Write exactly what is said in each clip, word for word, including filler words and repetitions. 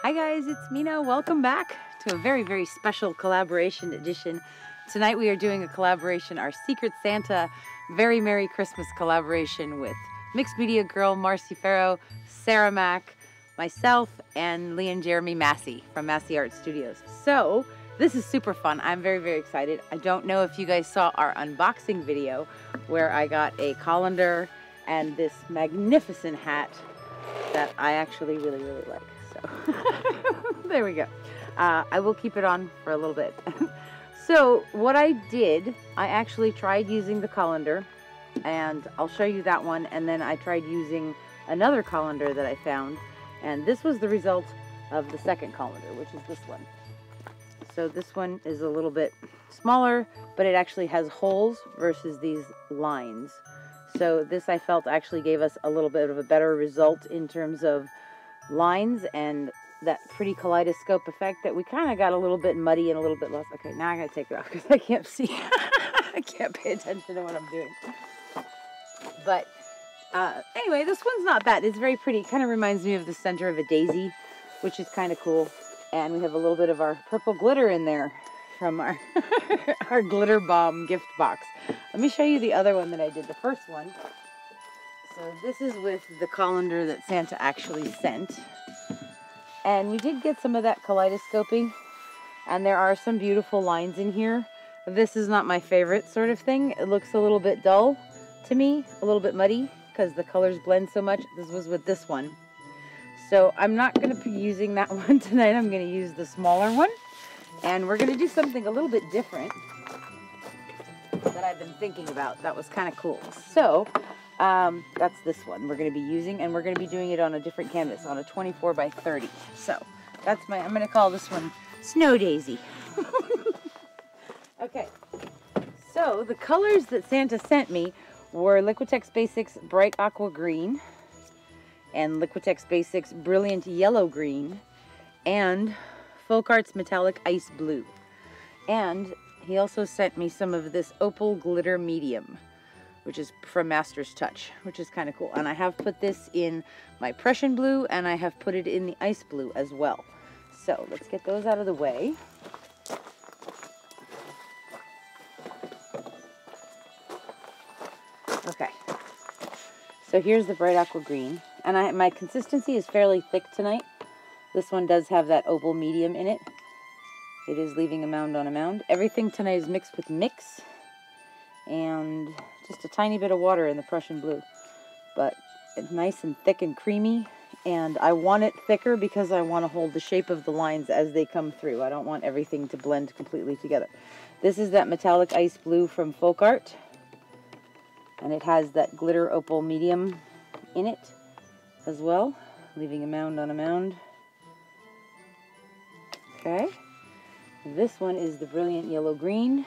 Hi guys, it's Mina. Welcome back to a very, very special collaboration edition. Tonight we are doing a collaboration, our Secret Santa Very Merry Christmas collaboration with Mixed Media Girl, Marcy Ferro, Sarah Mack, myself, and Lee and Jeremy Massey from Massey Art Studios. So this is super fun. I'm very, very excited. I don't know if you guys saw our unboxing video where I got a colander and this magnificent hat that I actually really, really like. There we go. Uh, I will keep it on for a little bit. So what I did, I actually tried using the colander, and I'll show you that one, and then I tried using another colander that I found, and this was the result of the second colander, which is this one. So this one is a little bit smaller, but it actually has holes versus these lines. So this, I felt, actually gave us a little bit of a better result in terms of lines and that pretty kaleidoscope effect that we kind of got a little bit muddy and a little bit lost. Okay, now I gotta take it off because I can't see. I can't pay attention to what I'm doing. But uh, anyway, this one's not bad. It's very pretty. Kind of reminds me of the center of a daisy, which is kind of cool. And we have a little bit of our purple glitter in there from our our glitter bomb gift box. Let me show you the other one that I did. The first one. So this is with the colander that Santa actually sent. And we did get some of that kaleidoscoping. And there are some beautiful lines in here. This is not my favorite sort of thing. It looks a little bit dull to me, a little bit muddy, because the colors blend so much. This was with this one. So I'm not going to be using that one tonight. I'm going to use the smaller one. And we're going to do something a little bit different that I've been thinking about. That was kind of cool. So... Um, that's this one we're going to be using, and we're going to be doing it on a different canvas, on a twenty-four by thirty. So that's my, I'm going to call this one Snow Daisy. Okay. So the colors that Santa sent me were Liquitex Basics Bright Aqua Green and Liquitex Basics Brilliant Yellow Green and Folk Art's Metallic Ice Blue. And he also sent me some of this Opal Glitter Medium, which is from Master's Touch, which is kind of cool. And I have put this in my Prussian Blue, and I have put it in the Ice Blue as well. So let's get those out of the way. Okay. So here's the Bright Aqua Green. And I, my consistency is fairly thick tonight. This one does have that opal medium in it. It is leaving a mound on a mound. Everything tonight is mixed with mix. And just a tiny bit of water in the Prussian Blue, but it's nice and thick and creamy, and I want it thicker because I want to hold the shape of the lines as they come through. I don't want everything to blend completely together. This is that Metallic Ice Blue from Folk Art, and it has that glitter opal medium in it as well, leaving a mound on a mound. Okay, this one is the Brilliant Yellow Green.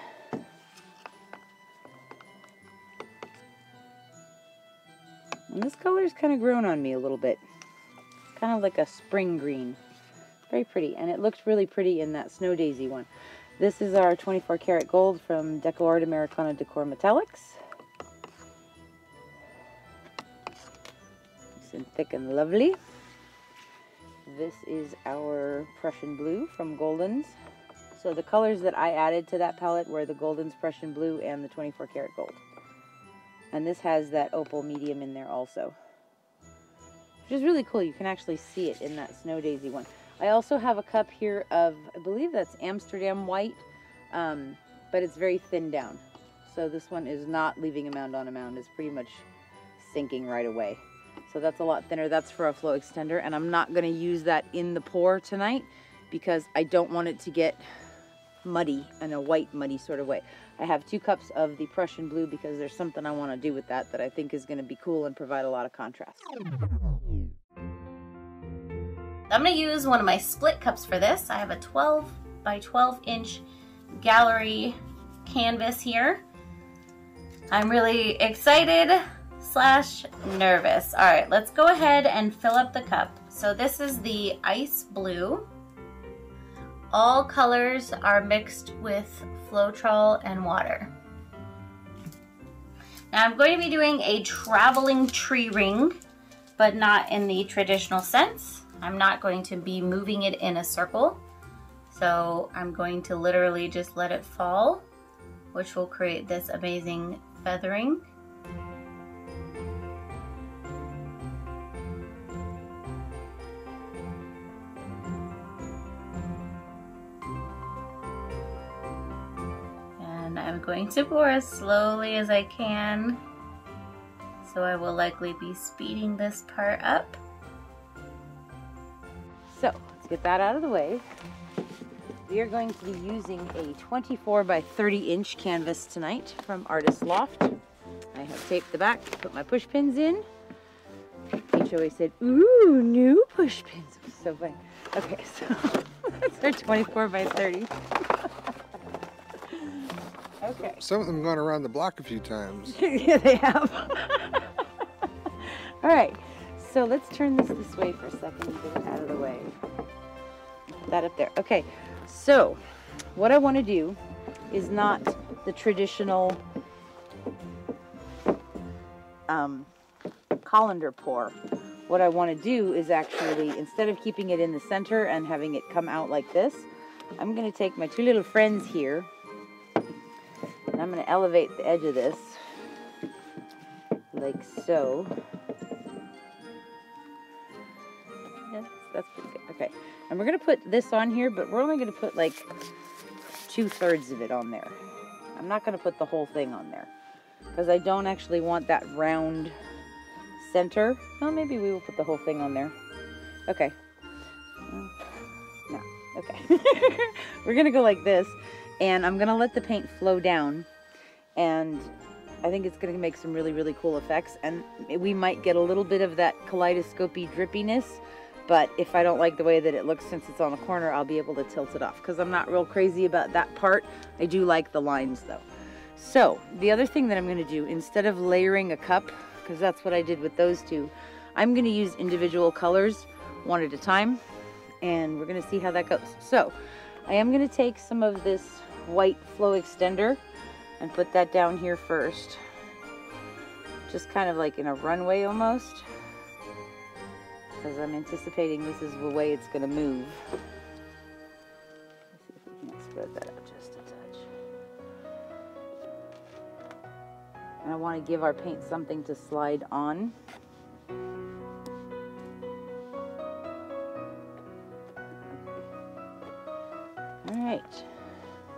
And this color's kind of grown on me a little bit. It's kind of like a spring green. Very pretty. And it looked really pretty in that Snow Daisy one. This is our twenty-four karat gold from DecoArt Americana Decor Metallics. Nice and thick and lovely. This is our Prussian Blue from Golden's. So the colors that I added to that palette were the Golden's Prussian Blue and the twenty-four karat gold. And this has that opal medium in there also, which is really cool. You can actually see it in that Snow Daisy one. I also have a cup here of, I believe that's Amsterdam white, um, but it's very thin down. So this one is not leaving a mound on a mound. It's pretty much sinking right away. So that's a lot thinner. That's for a flow extender, and I'm not going to use that in the pour tonight because I don't want it to get muddy in a white muddy sort of way. I have two cups of the Prussian Blue because there's something I want to do with that that I think is going to be cool and provide a lot of contrast. I'm going to use one of my split cups for this. I have a twelve by twelve inch gallery canvas here. I'm really excited. slash nervous. All right, let's go ahead and fill up the cup. So this is the ice blue. All colors are mixed with Floetrol and water. Now I'm going to be doing a traveling tree ring, but not in the traditional sense. I'm not going to be moving it in a circle. So I'm going to literally just let it fall, which will create this amazing feathering. And I'm going to pour as slowly as I can. So I will likely be speeding this part up. So let's get that out of the way. We are going to be using a twenty-four by thirty inch canvas tonight from Artist Loft. I have taped the back, put my push pins in. H O A said, ooh, new push pins. It was so fun. Okay, so that's our twenty-four by thirty. Okay. Some of them gone around the block a few times. Yeah, they have. All right, so let's turn this this way for a second and get it out of the way. Put that up there. Okay. So, what I want to do is not the traditional um, colander pour. What I want to do is actually, instead of keeping it in the center and having it come out like this, I'm going to take my two little friends here, and I'm going to elevate the edge of this, like so. Yes, that's pretty good. Okay. And we're going to put this on here, but we're only going to put like two-thirds of it on there. I'm not going to put the whole thing on there because I don't actually want that round center. Well, maybe we will put the whole thing on there. Okay. No. Okay. We're going to go like this, and I'm going to let the paint flow down, and I think it's going to make some really, really cool effects, and we might get a little bit of that kaleidoscope-y drippiness. But if I don't like the way that it looks since it's on a corner, I'll be able to tilt it off because I'm not real crazy about that part. I do like the lines though. So the other thing that I'm going to do, instead of layering a cup, because that's what I did with those two, I'm going to use individual colors one at a time, and we're going to see how that goes. So I am going to take some of this white flow extender and put that down here first. Just kind of like in a runway almost. Because I'm anticipating this is the way it's going to move. Let's see if we can spread that out just a touch. And I want to give our paint something to slide on. All right.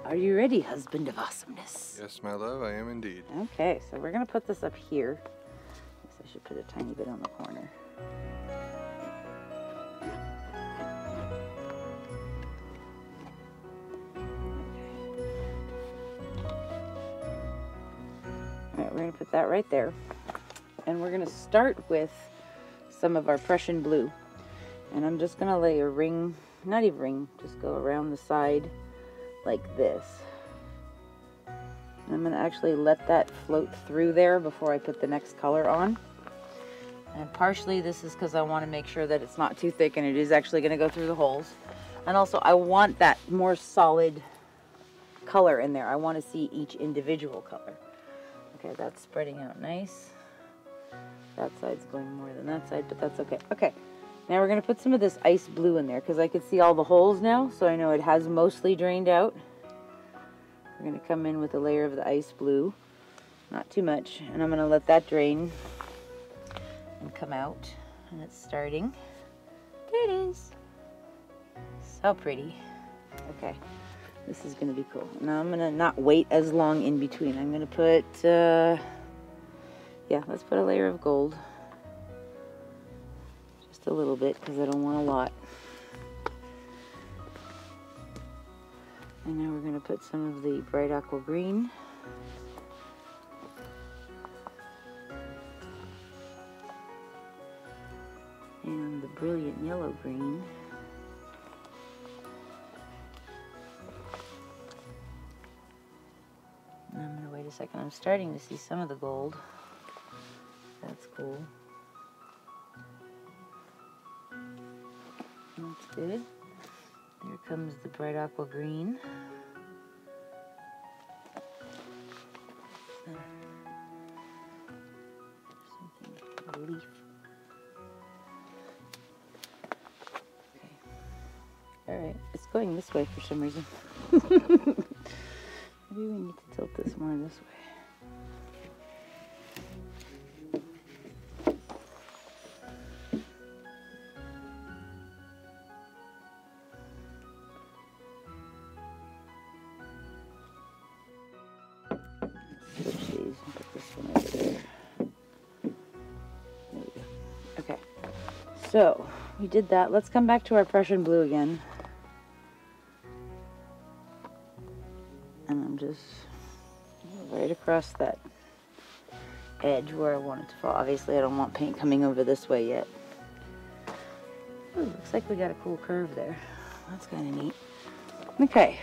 Are you ready, husband of awesomeness? Yes, my love, I am indeed. Okay, so we're going to put this up here. I guess I should put a tiny bit on the corner. We're going to put that right there, and we're going to start with some of our Prussian blue, and I'm just going to lay a ring, not even ring, just go around the side like this, and I'm going to actually let that float through there before I put the next color on. And partially this is because I want to make sure that it's not too thick and it is actually going to go through the holes, and also I want that more solid color in there. I want to see each individual color. Okay, that's spreading out nice. That side's going more than that side, but that's okay. Okay, now we're going to put some of this ice blue in there because I can see all the holes now, so I know it has mostly drained out. We're going to come in with a layer of the ice blue, not too much, and I'm going to let that drain and come out, and it's starting. There it is. So pretty. Okay. This is going to be cool. Now I'm going to not wait as long in between. I'm going to put, uh, yeah, let's put a layer of gold. Just a little bit because I don't want a lot. And now we're going to put some of the bright aqua green. And the brilliant yellow green. Second, I'm starting to see some of the gold. That's cool. That's good. Here comes the bright aqua green. Something leaf. Okay. Alright, it's going this way for some reason. Maybe we need to tilt this more this way. So, we did that. Let's come back to our Prussian blue again. And I'm just right across that edge where I want it to fall. Obviously, I don't want paint coming over this way yet. Ooh, looks like we got a cool curve there. That's kind of neat. Okay,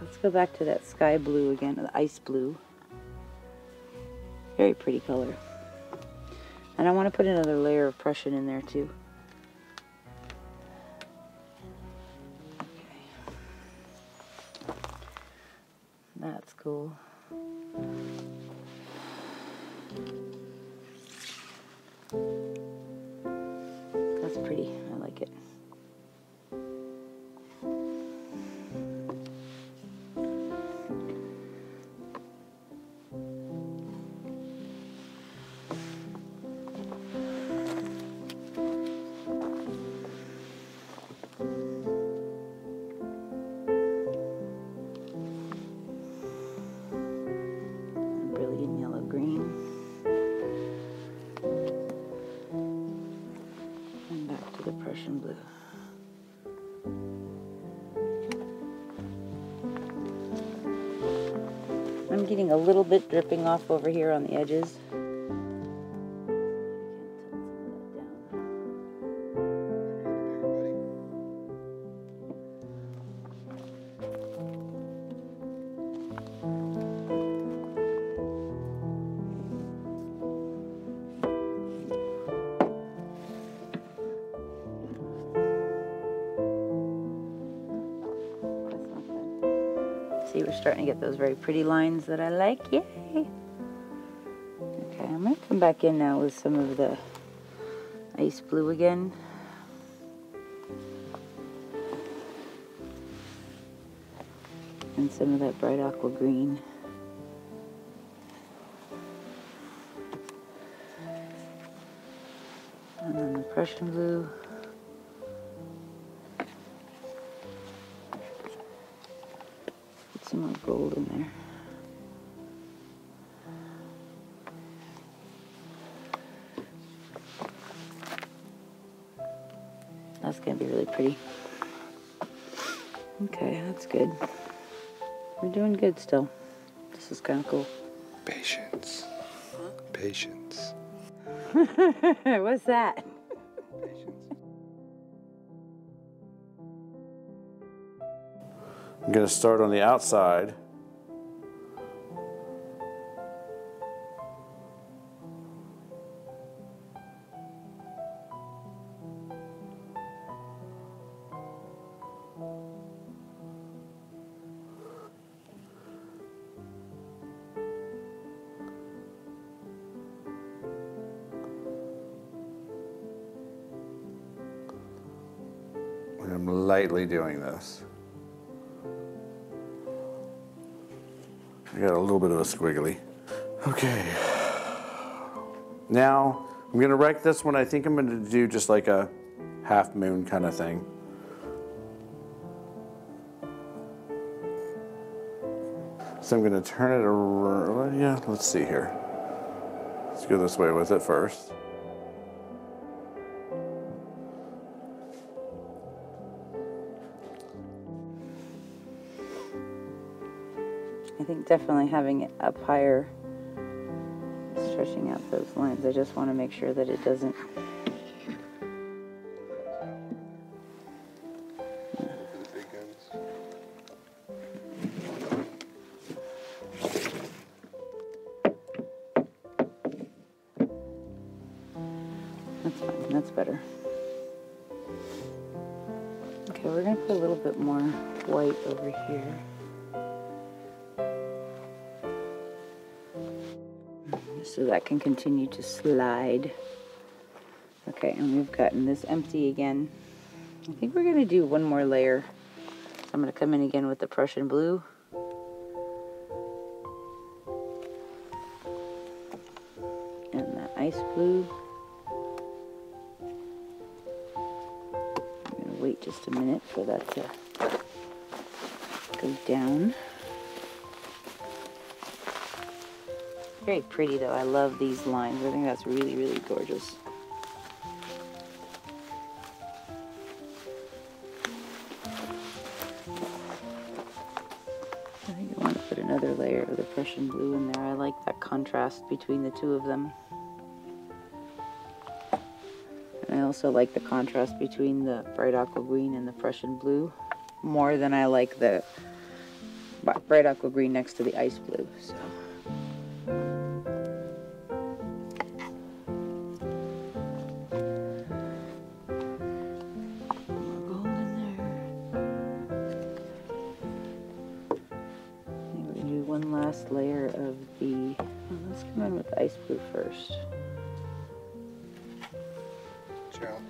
let's go back to that sky blue again, the ice blue. Very pretty color. And I want to put another layer of Prussian in there too. That's cool. That's pretty. I like it. I'm getting a little bit dripping off over here on the edges. See, we're starting to get those very pretty lines that I like. Yay! Okay, I'm going to come back in now with some of the ice blue again. And some of that bright aqua green. And then the Prussian blue. Some more gold in there. That's gonna be really pretty. Okay, that's good. We're doing good still. This is kind of cool. Patience. Patience. What's that? I'm going to start on the outside. I'm lightly doing this. I got a little bit of a squiggly. Okay. Now, I'm gonna wreck this one. I think I'm gonna do just like a half moon kind of thing. So I'm gonna turn it around. Yeah, let's see here. Let's go this way with it first. I think definitely having it up higher, stretching out those lines. I just want to make sure that it doesn't. That's better. Okay, we're going to put a little bit more white over here. So that can continue to slide. Okay, and we've gotten this empty again. I think we're going to do one more layer. So I'm going to come in again with the Prussian blue. And the ice blue. I'm going to wait just a minute for that to go down. Very pretty though, I love these lines. I think that's really, really gorgeous. I think I want to put another layer of the Prussian blue in there. I like that contrast between the two of them. And I also like the contrast between the bright aqua green and the Prussian blue more than I like the bright aqua green next to the ice blue. So.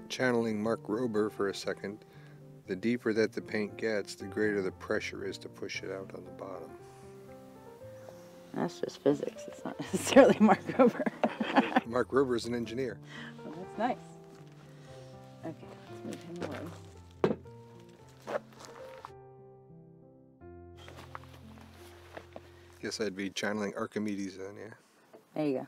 Channeling Mark Rober for a second, the deeper that the paint gets, the greater the pressure is to push it out on the bottom. That's just physics, it's not necessarily Mark Rober. Mark Rober is an engineer. Well, that's nice. Okay, let's move him away. Guess I'd be channeling Archimedes then, yeah. There you go.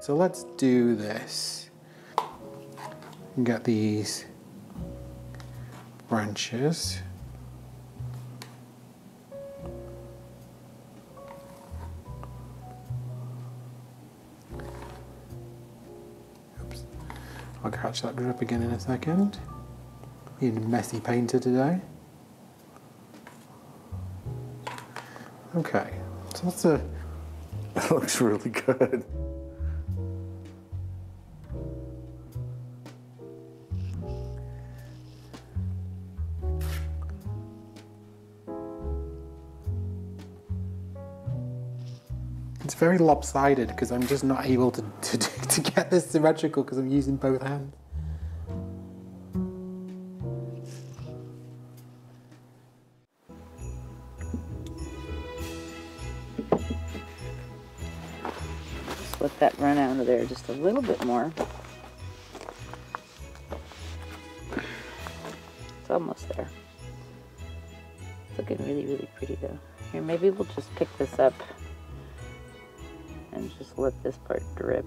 So let's do this. We've got these branches. Oops. I'll catch that drip again in a second. You're a messy painter today. Okay, so that's a, that looks really good. It's very lopsided because I'm just not able to, to, to get this symmetrical because I'm using both hands. Just let that run out of there just a little bit more. It's almost there. It's looking really, really pretty though. Here, maybe we'll just pick this up. And just let this part drip.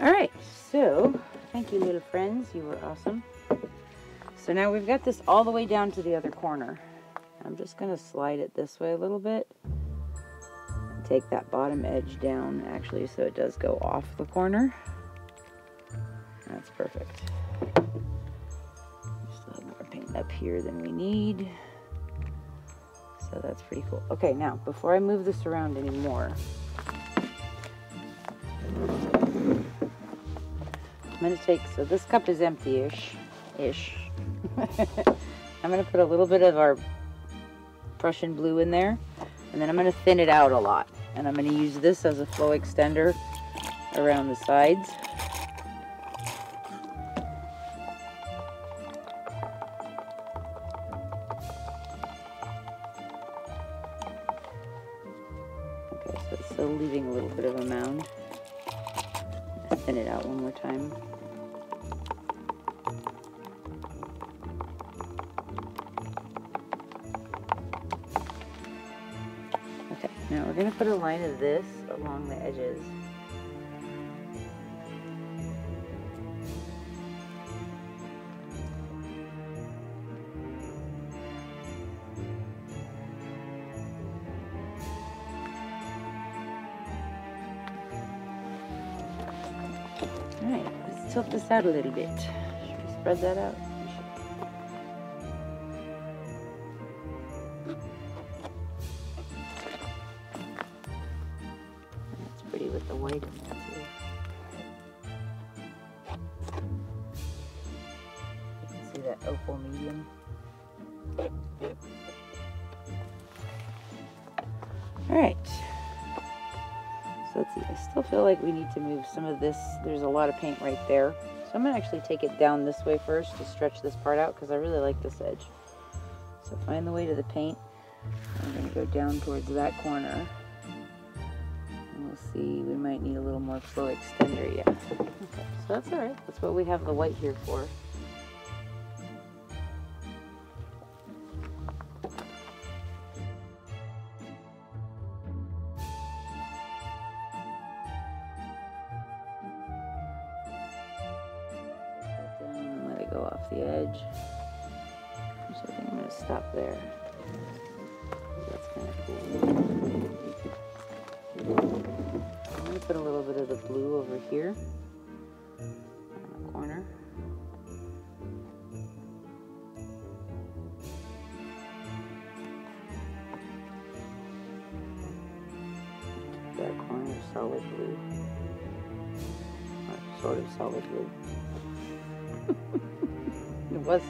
Alright, so thank you little friends, you were awesome. So now we've got this all the way down to the other corner. I'm just going to slide it this way a little bit. And take that bottom edge down actually so it does go off the corner. That's perfect. Just a little more paint up here than we need. So that's pretty cool. Okay, now before I move this around anymore, I'm going to take, so this cup is empty-ish, ish. I'm going to put a little bit of our Prussian blue in there, and then I'm going to thin it out a lot. And I'm going to use this as a flow extender around the sides. Okay, so it's still leaving a little bit of a mound. Thin it out one more time. going to put a line of this along the edges. Alright, let's tilt this out a little bit. Should we spread that out? Like we need to move some of this. There's a lot of paint right there, so I'm gonna actually take it down this way first to stretch this part out, because I really like this edge. So find the way to the paint. I'm gonna go down towards that corner, and we'll see, we might need a little more flow extender. Yeah, okay, so that's all right. That's what we have the white here for.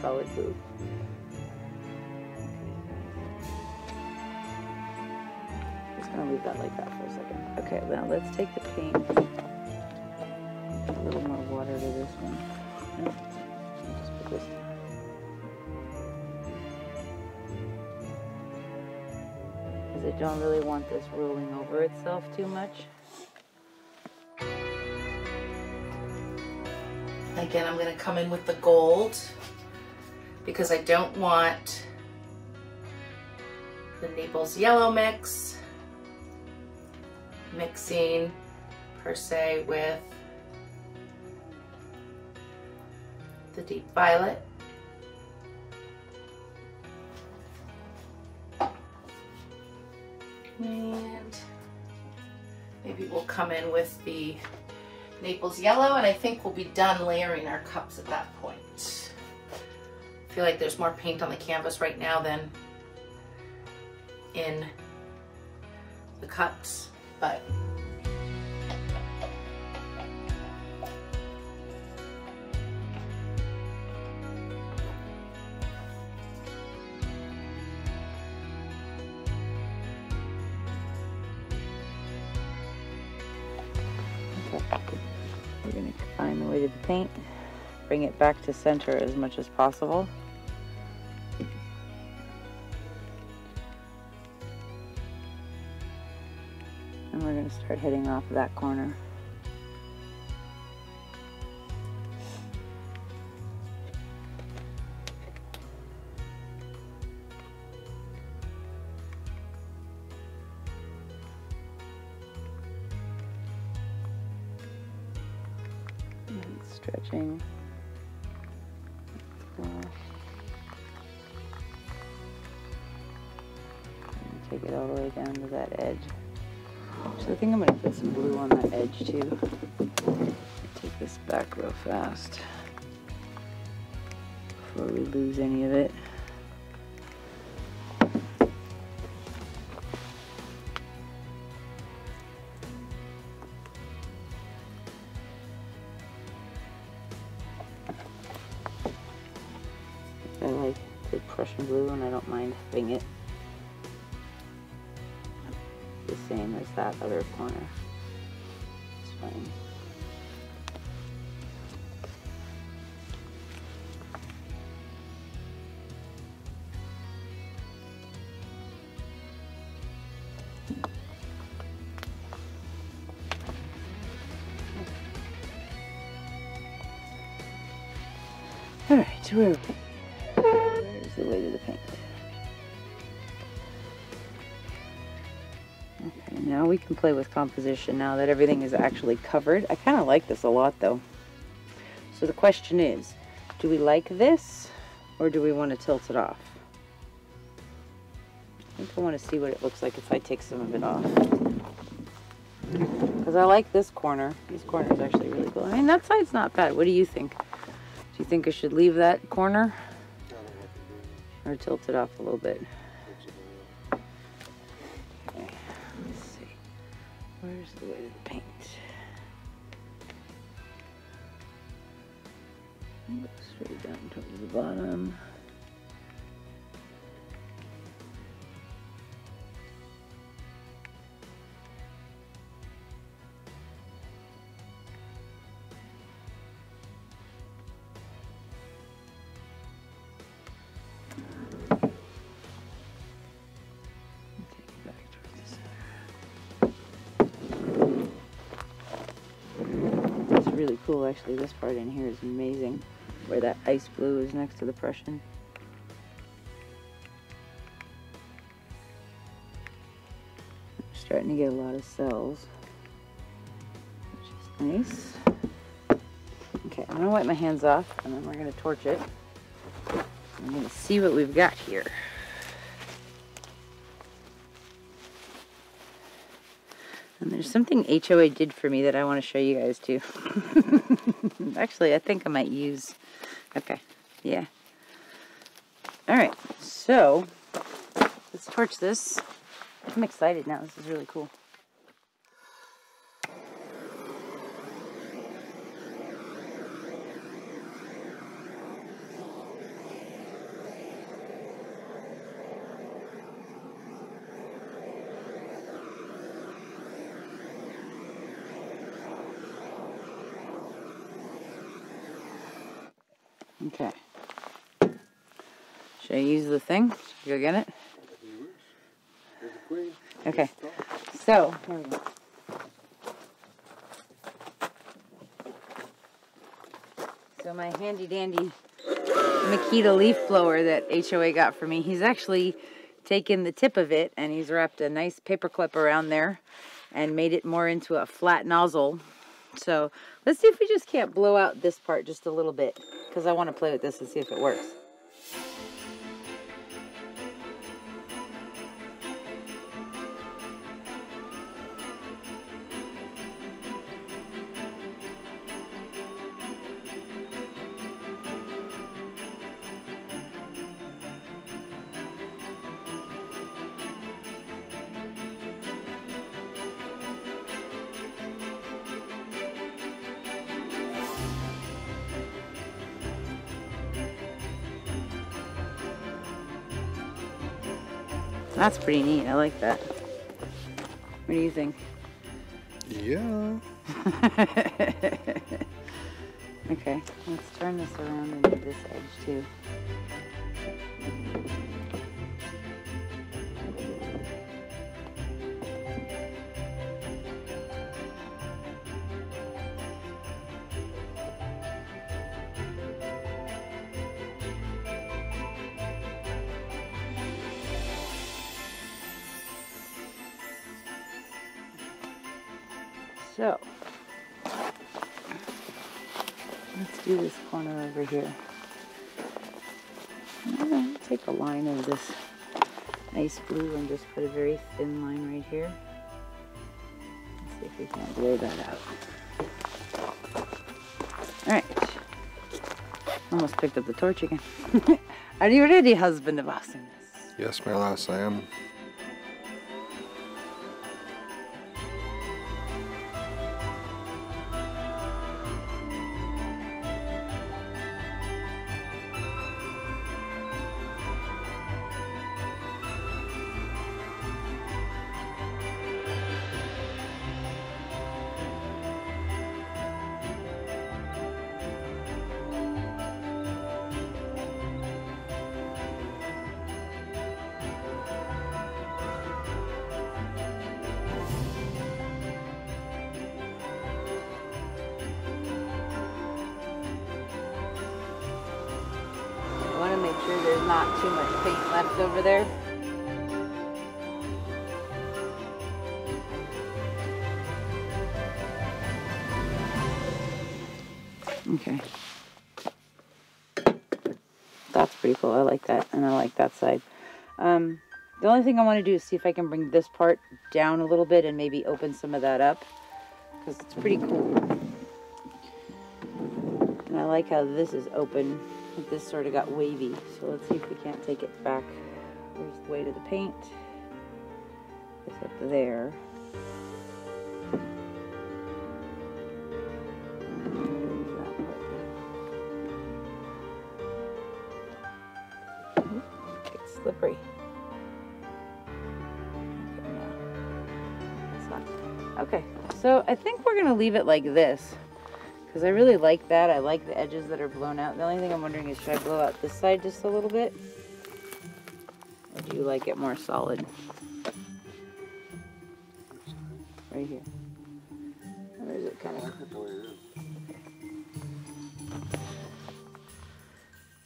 Solid blue. Just gonna leave that like that for a second. Okay, now let's take the paint. A little more water to this one. Nope. I'll just put this down. Because I don't really want this rolling over itself too much. Again, I'm gonna come in with the gold, because I don't want the Naples yellow mix mixing per se with the deep violet. And maybe we'll come in with the Naples yellow, and I think we'll be done layering our cups at that point. I feel like there's more paint on the canvas right now than in the cups, but okay. We're going to find the way to the paint, bring it back to center as much as possible. And we're going to start heading off that corner. And stretching. Take it all the way down to that edge. So I think I'm going to put some blue on that edge too. Take this back real fast before we lose any of it. I like the Prussian blue, and I don't mind having it the same as that other corner. It's fine. All right, we're okay. There's the way to the paint. Okay, You know, we can play with composition now that everything is actually covered. I kind of like this a lot though. So the question is, do we like this or do we want to tilt it off? I think I want to see what it looks like if I take some of it off. Because I like this corner. This corner is actually really cool. I mean, that side's not bad. What do you think? Do you think I should leave that corner? Or tilt it off a little bit? Okay, let's see. Where's the way to the paint? Straight down towards the bottom. Really cool, actually. This part in here is amazing, where that ice blue is next to the Prussian. I'm starting to get a lot of cells, which is nice. Okay, I'm gonna wipe my hands off, and then we're gonna torch it. I'm gonna see what we've got here. And there's something H O A did for me that I want to show you guys too. Actually, I think I might use... Okay, yeah. Alright, so let's torch this. I'm excited now. This is really cool. Okay. Should I use the thing? Should I go get it? Okay. So, here we go. So my handy dandy Makita leaf blower that H O A got for me, he's actually taken the tip of it and he's wrapped a nice paper clip around there and made it more into a flat nozzle. So let's see if we just can't blow out this part just a little bit, because I want to play with this and see if it works. That's pretty neat. I like that. What do you think? Yeah. Okay, let's turn this around and do this edge too. So, let's do this corner over here. I'm going to take a line of this ice blue and just put a very thin line right here. Let's see if we can blow that out. Alright. Almost picked up the torch again. Are you ready, husband of awesomeness? Yes, my lass, I am. There's not too much paint left over there. Okay. That's pretty cool. I like that, and I like that side. Um, the only thing I want to do is see if I can bring this part down a little bit and maybe open some of that up, because it's pretty cool. And I like how this is open. This sort of got wavy, so let's see if we can't take it back. There's the weight of the paint. It's up there. It's slippery. It's not. Okay, so I think we're gonna leave it like this, because I really like that. I like the edges that are blown out. The only thing I'm wondering is, should I blow out this side just a little bit? Or do you like it more solid? Right here. Or is it kind of...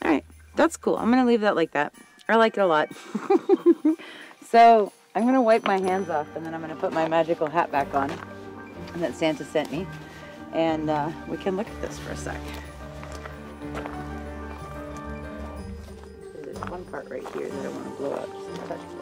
Alright, that's cool. I'm going to leave that like that. I like it a lot. So, I'm going to wipe my hands off, and then I'm going to put my magical hat back on that Santa sent me. And uh, we can look at this for a sec. There's one part right here that I want to blow up just a touch more.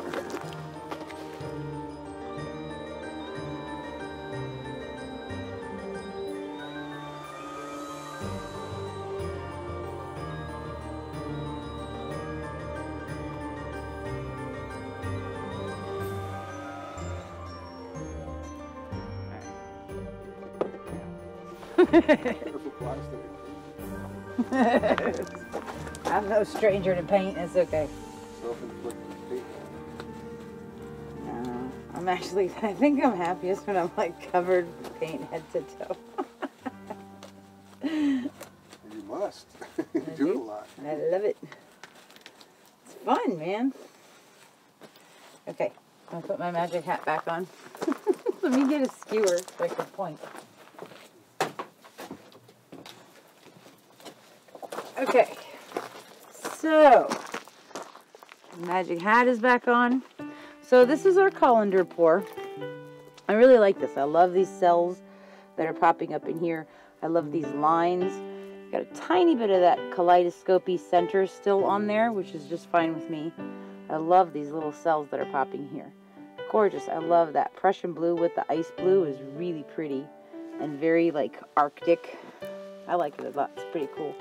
I'm no stranger to paint, it's okay. No, I'm actually, I think I'm happiest when I'm like covered with paint head to toe. You must. You do, do it a lot. I love it. It's fun, man. Okay, I'll put my magic hat back on. Let me get a skewer so I can point. Okay, so magic hat is back on. So this is our colander pour. I really like this. I love these cells that are popping up in here. I love these lines. Got a tiny bit of that kaleidoscopy center still on there, which is just fine with me. I love these little cells that are popping here. Gorgeous. I love that Prussian blue with the ice blue is really pretty and very like Arctic. I like it a lot. It's pretty cool.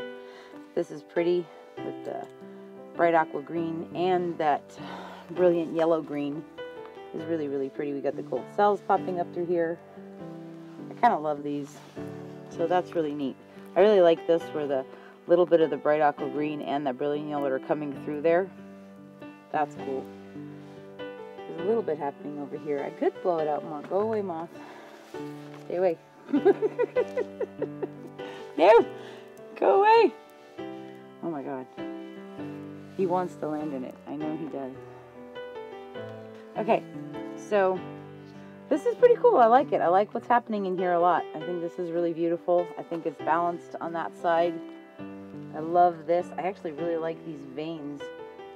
This is pretty with the bright aqua green, and that brilliant yellow green is really, really pretty. We got the gold cells popping up through here. I kind of love these, so that's really neat. I really like this where the little bit of the bright aqua green and that brilliant yellow are coming through there. That's cool. There's a little bit happening over here. I could blow it out more. Go away, moth. Stay away. No! Go away! Oh my god. He wants to land in it. I know he does. Okay, so this is pretty cool. I like it. I like what's happening in here a lot. I think this is really beautiful. I think it's balanced on that side. I love this. I actually really like these veins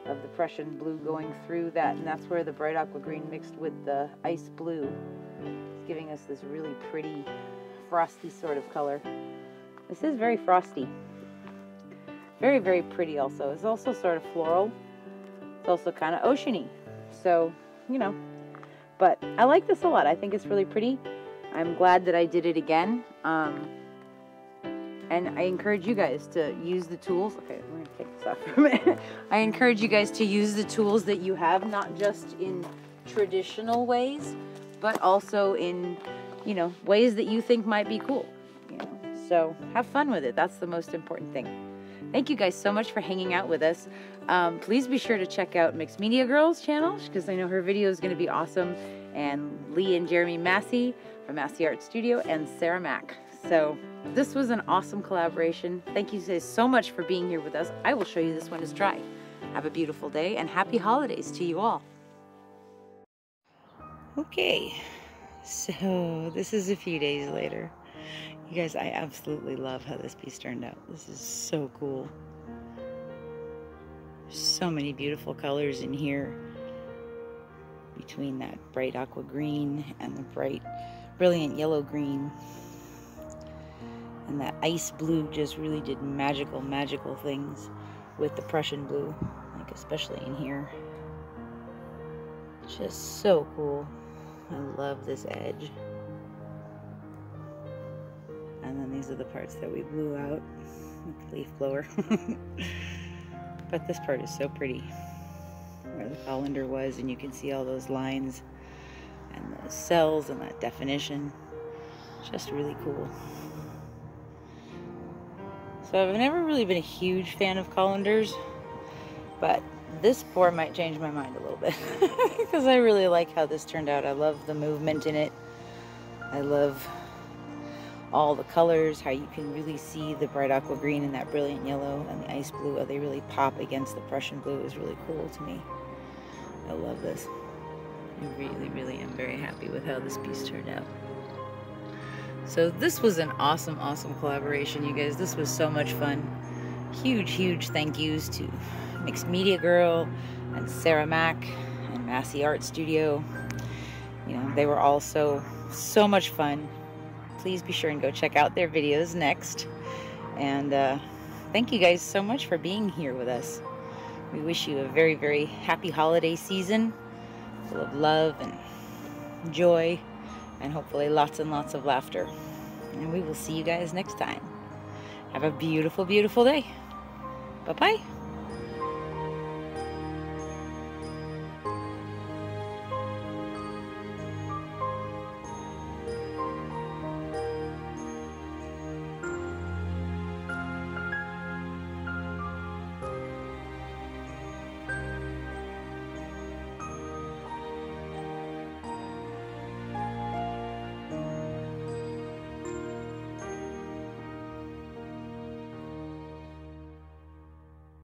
of the Prussian blue going through that, and that's where the bright aqua green mixed with the ice blue is giving us this really pretty frosty sort of color. This is very frosty. Very, very pretty also. It's also sort of floral. It's also kind of oceany. So, you know. But I like this a lot. I think it's really pretty. I'm glad that I did it again. Um, and I encourage you guys to use the tools. Okay, we're going to take this off for a minute. I encourage you guys to use the tools that you have, not just in traditional ways, but also in, you know, ways that you think might be cool. You know? So have fun with it. That's the most important thing. Thank you guys so much for hanging out with us. Um, please be sure to check out Mixed Media Girl's channel, because I know her video is going to be awesome. And Lee and Jeremy Massey from Massey Art Studio, and Sarah Mack. So this was an awesome collaboration. Thank you guys so much for being here with us. I will show you this one is dry. Have a beautiful day and happy holidays to you all. Okay, so this is a few days later. You guys, I absolutely love how this piece turned out. This is so cool. So many beautiful colors in here between that bright aqua green and the bright brilliant yellow green. and that ice blue just really did magical, magical things with the Prussian blue, like especially in here. Just so cool. I love this edge. And then these are the parts that we blew out with the leaf blower. But this part is so pretty, where the colander was, and you can see all those lines and those cells and that definition. Just really cool. So I've never really been a huge fan of colanders, but this pour might change my mind a little bit, because I really like how this turned out. I love the movement in it. I love all the colors, how you can really see the bright aqua green and that brilliant yellow and the ice blue, how they really pop against the Prussian blue. Is really cool to me. I love this. I really, really am very happy with how this piece turned out. So this was an awesome, awesome collaboration, you guys. This was so much fun. Huge, huge thank yous to Mixed Media Girl and Sarah Mack and Massey Art Studio. You know, they were all so, so much fun. Please be sure and go check out their videos next. And uh, thank you guys so much for being here with us. We wish you a very, very happy holiday season, full of love and joy, and hopefully lots and lots of laughter. And we will see you guys next time. Have a beautiful, beautiful day. Bye-bye.